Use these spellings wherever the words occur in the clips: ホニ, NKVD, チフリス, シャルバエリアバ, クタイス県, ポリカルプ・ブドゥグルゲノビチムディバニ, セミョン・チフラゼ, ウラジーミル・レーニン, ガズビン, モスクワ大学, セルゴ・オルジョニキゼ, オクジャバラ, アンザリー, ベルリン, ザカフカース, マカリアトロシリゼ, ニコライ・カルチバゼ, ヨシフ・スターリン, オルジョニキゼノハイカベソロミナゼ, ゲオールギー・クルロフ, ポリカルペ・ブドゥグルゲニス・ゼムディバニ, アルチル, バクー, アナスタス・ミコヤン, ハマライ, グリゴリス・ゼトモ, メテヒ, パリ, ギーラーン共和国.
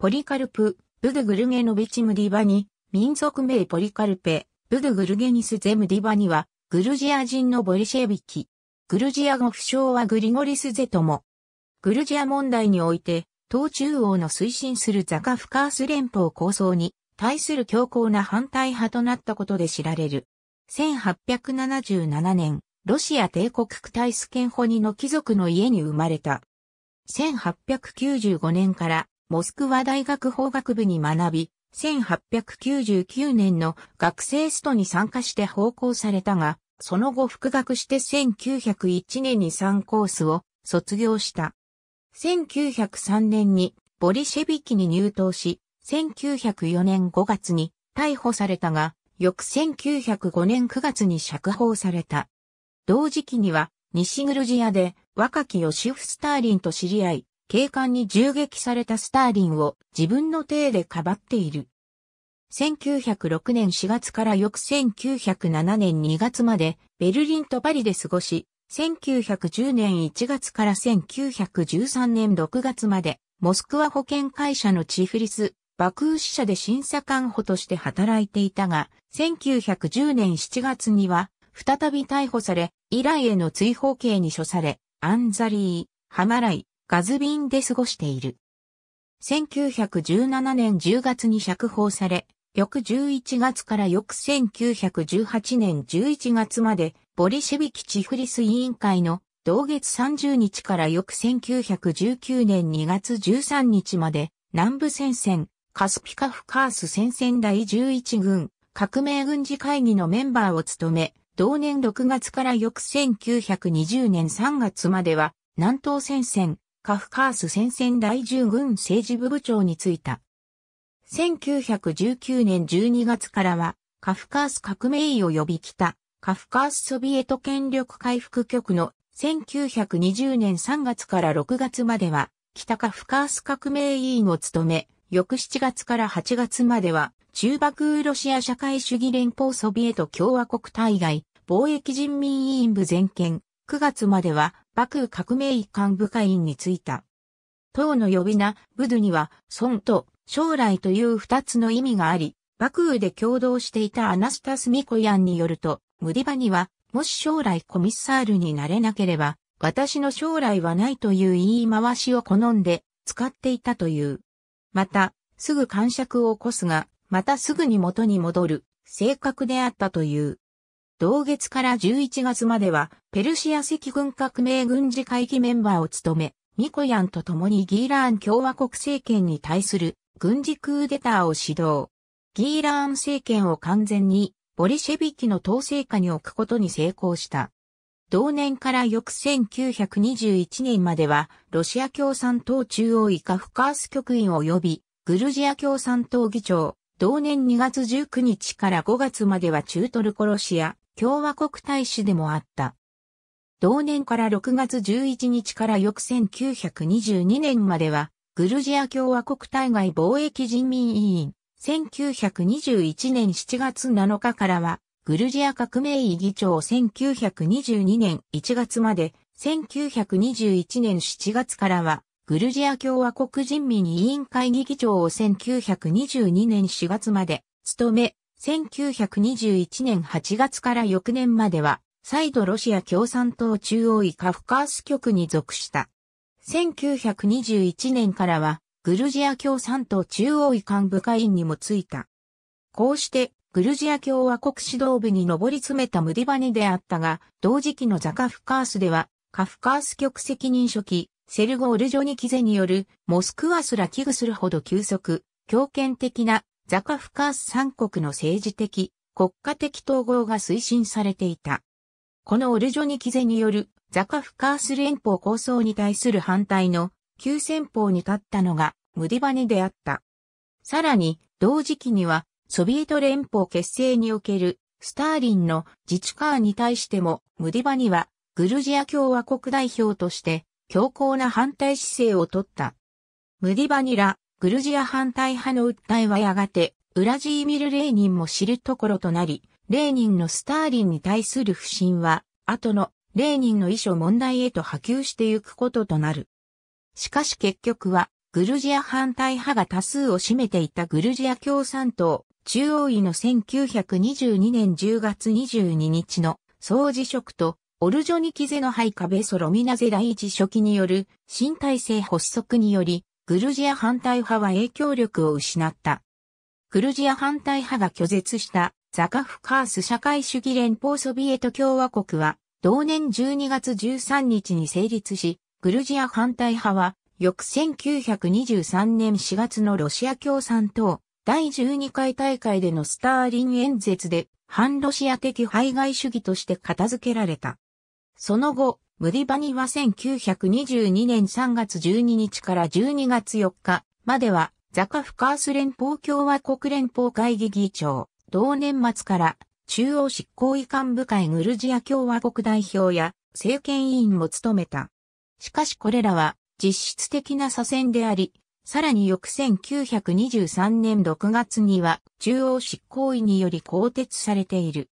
ポリカルプ・ブドゥグルゲノビチムディバニ、民族名ポリカルペ・ブドゥグルゲニス・ゼムディバニは、グルジア人のボルシェビキ。グルジア語不詳はグリゴリス・ゼトモ。グルジア問題において、東中央の推進するザカフカース連邦構想に対する強硬な反対派となったことで知られる。1877年、ロシア帝国クタイス県ホニの貴族の家に生まれた。1895年からモスクワ大学法学部に学び、1899年の学生ストに参加して奉公されたが、その後復学して1901年に3コースを卒業した。1903年にボリシェビキに入党し、1904年5月に逮捕されたが、翌1905年9月に釈放された。同時期には西グルジアで若きヨシフ・スターリンと知り合い、警官に銃撃されたスターリンを自分の体でかばっている。1906年4月から翌1907年2月までベルリンとパリで過ごし、1910年1月から1913年6月までモスクワ保険会社のチフリス、バクー支社で審査官補として働いていたが、1910年7月には再び逮捕され、以来への追放刑に処され、アンザリー、ハマライ、ガズビンで過ごしている。1917年10月に釈放され、翌11月から翌1918年11月まで、ボリシェビキチフリス委員会の同月30日から翌1919年2月13日まで、南部戦線、カスピカフカース戦線第11軍、革命軍事会議のメンバーを務め、同年6月から翌1920年3月までは、南東戦線、カフカース戦線第10軍政治部部長に就いた。1919年12月からは、カフカース革命医を呼び来た、カフカースソビエト権力回復局の1920年3月から6月までは、北カフカース革命委員を務め、翌7月から8月までは、中バクーロシア社会主義連邦ソビエト共和国対外、貿易人民委員部全権、9月までは、バクー革命委幹部会員に就いた。党の呼び名、ブドゥには、孫と将来という二つの意味があり、バクーで共同していたアナスタス・ミコヤンによると、ムディバニは、もし将来コミッサールになれなければ、私の将来はないという言い回しを好んで使っていたという。また、すぐ癇癪を起こすが、またすぐに元に戻る性格であったという。同月から11月までは、ペルシア赤軍革命軍事会議メンバーを務め、ミコヤンと共にギーラーン共和国政権に対する軍事クーデターを指導。ギーラーン政権を完全にボリシェビキの統制下に置くことに成功した。同年から翌1921年までは、ロシア共産党中央委カフカース局員及び、グルジア共産党議長。同年2月19日から5月までは中トルコロシア共和国大使でもあった。同年から6月11日から翌1922年までは、グルジア共和国対外貿易人民委員、1921年7月7日からは、グルジア革命委議長1922年1月まで、1921年7月からは、グルジア共和国人民委員会議議長を1922年4月まで務め、1921年8月から翌年までは、再度ロシア共産党中央委カフカース局に属した。1921年からは、グルジア共産党中央委幹部会員にも就いた。こうして、グルジア共和国指導部に上り詰めたムディバニであったが、同時期のザカフカースでは、カフカース局責任書記、セルゴ・オルジョニキゼによるモスクワすら危惧するほど急速、強権的なザカフカース3国の政治的、国家的統合が推進されていた。このオルジョニキゼによるザカフカース連邦構想に対する反対の急先鋒に立ったのがムディバニであった。さらに同時期にはソビエト連邦結成におけるスターリンの自治化に対してもムディバニはグルジア共和国代表として強硬な反対姿勢を取った。ムディバニら、グルジア反対派の訴えはやがて、ウラジーミル・レーニンも知るところとなり、レーニンのスターリンに対する不信は、後のレーニンの遺書問題へと波及してゆくこととなる。しかし結局は、グルジア反対派が多数を占めていたグルジア共産党中央委の1922年10月22日の総辞職とオルジョニキゼノハイカベソロミナゼ第一書記による新体制発足によりグルジア反対派は影響力を失った。グルジア反対派が拒絶したザカフカース社会主義連邦ソビエト共和国は同年12月13日に成立し、グルジア反対派は翌1923年4月のロシア共産党第12回大会でのスターリン演説で反ロシア的排外主義として片付けられた。その後、ムディバニは1922年3月12日から12月4日まではザカフカース連邦共和国連邦会議議長、同年末から中央執行委幹部会グルジア共和国代表や政権委員も務めた。しかしこれらは実質的な左遷であり、さらに翌1923年6月には中央執行委により更迭されている。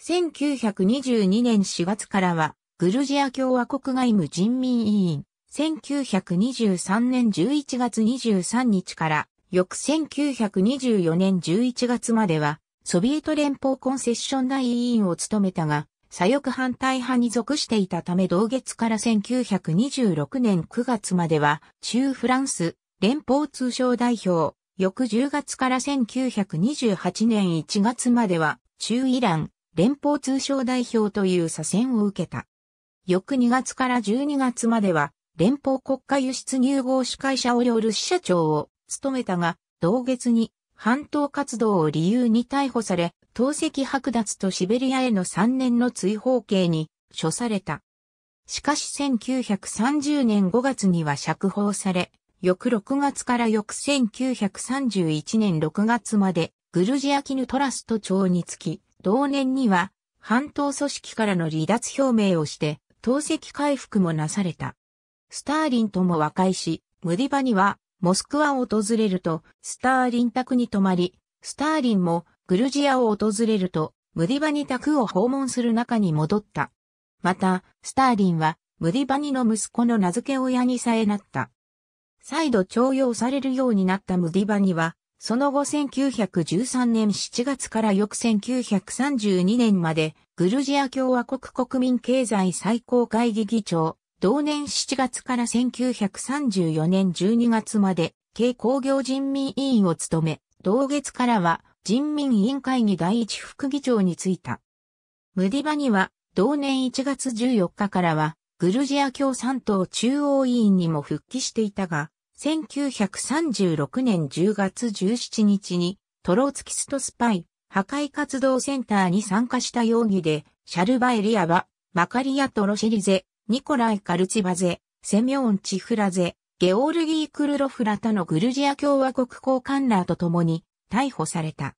1922年4月からはグルジア共和国外務人民委員、1923年11月23日から翌1924年11月までは、ソビエト連邦コンセッション大委員を務めたが、左翼反対派に属していたため同月から1926年9月までは、中フランス連邦通商代表、翌10月から1928年1月までは、中イラン連邦通商代表という左遷を受けた。翌2月から12月までは、連邦国家輸出入合資会社オリオル支社長を、務めたが、同月に反党活動を理由に逮捕され、党籍剥奪とシベリアへの3年の追放刑に処された。しかし1930年5月には釈放され、翌6月から翌1931年6月までグルジア絹トラスト庁につき、同年には反党組織からの離脱表明をして、党籍回復もなされた。スターリンとも和解し、ムディバニは、モスクワを訪れると、スターリン宅に泊まり、スターリンもグルジアを訪れると、ムディバニ宅を訪問する中に戻った。また、スターリンはムディバニの息子の名付け親にさえなった。再度徴用されるようになったムディバニは、その後1913年7月から翌1932年まで、グルジア共和国国民経済最高会議議長、同年7月から1934年12月まで、経工業人民委員を務め、同月からは人民委員会議第一副議長に就いた。ムディバニは、同年1月14日からは、グルジア共産党中央委員にも復帰していたが、1936年10月17日に、トロツキストスパイ、破壊活動センターに参加した容疑で、シャルバエリアバ、マカリアトロシリゼ、ニコライ・カルチバゼ、セミョン・チフラゼ、ゲオールギー・クルロフら他のグルジア共和国高官らと共に逮捕された。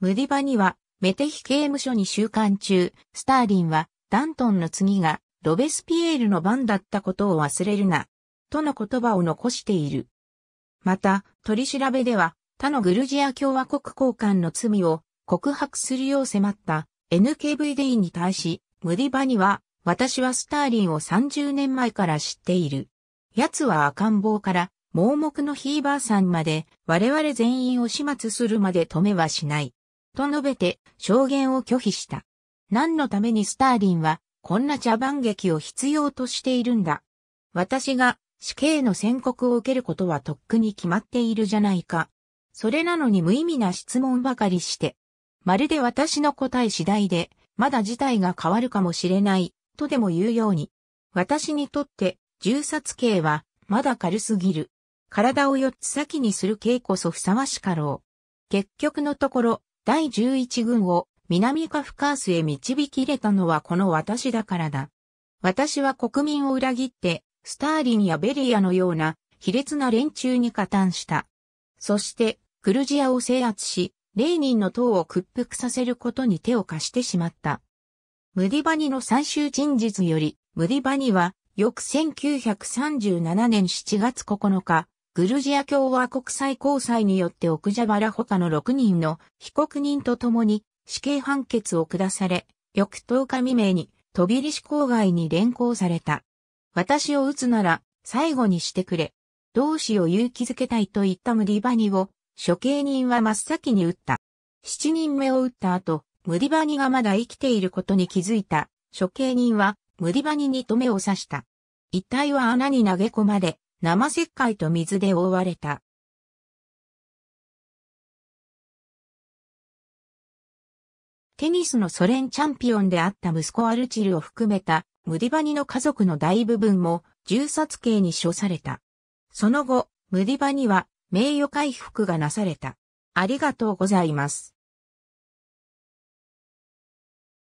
ムディバニはメテヒ刑務所に収監中、スターリンはダントンの次がロベスピエールの番だったことを忘れるな、との言葉を残している。また、取り調べでは他のグルジア共和国高官の罪を告白するよう迫った NKVD に対し、ムディバニは私はスターリンを30年前から知っている。奴は赤ん坊から盲目のひいばあさんまで我々全員を始末するまで止めはしない。と述べて証言を拒否した。何のためにスターリンはこんな茶番劇を必要としているんだ。私が死刑の宣告を受けることはとっくに決まっているじゃないか。それなのに無意味な質問ばかりして。まるで私の答え次第でまだ事態が変わるかもしれない。とでも言うように、私にとって銃殺刑はまだ軽すぎる。体を4つ先にする刑こそふさわしかろう。結局のところ、第11軍を南カフカースへ導き入れたのはこの私だからだ。私は国民を裏切って、スターリンやベリアのような卑劣な連中に加担した。そして、グルジアを制圧し、レーニンの党を屈服させることに手を貸してしまった。ムディバニの最終陳述より、ムディバニは、翌1937年7月9日、グルジア共和国最高裁によってオクジャバラ他の6人の被告人と共に死刑判決を下され、翌10日未明に、トビリシ郊外に連行された。私を撃つなら、最後にしてくれ。同志を勇気づけたいといったムディバニを処刑人は真っ先に撃った。7人目を撃った後、ムディバニがまだ生きていることに気づいた処刑人はムディバニに目を刺した。遺体は穴に投げ込まれ、生石灰と水で覆われた。テニスのソ連チャンピオンであった息子アルチルを含めたムディバニの家族の大部分も銃殺刑に処された。その後、ムディバニは名誉回復がなされた。ありがとうございます。